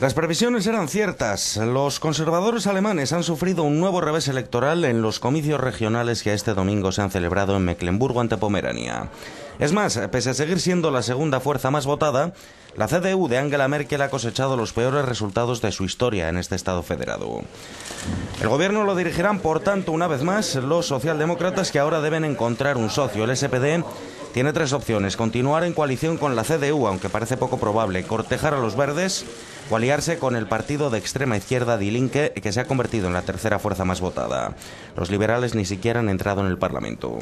Las previsiones eran ciertas. Los conservadores alemanes han sufrido un nuevo revés electoral en los comicios regionales que este domingo se han celebrado en Mecklemburgo-Antepomerania. Es más, pese a seguir siendo la segunda fuerza más votada, la CDU de Angela Merkel ha cosechado los peores resultados de su historia en este Estado federado. El gobierno lo dirigirán, por tanto, una vez más los socialdemócratas, que ahora deben encontrar un socio. El SPD tiene tres opciones: continuar en coalición con la CDU, aunque parece poco probable, cortejar a los verdes o aliarse con el partido de extrema izquierda Die Linke, que se ha convertido en la tercera fuerza más votada. Los liberales ni siquiera han entrado en el Parlamento.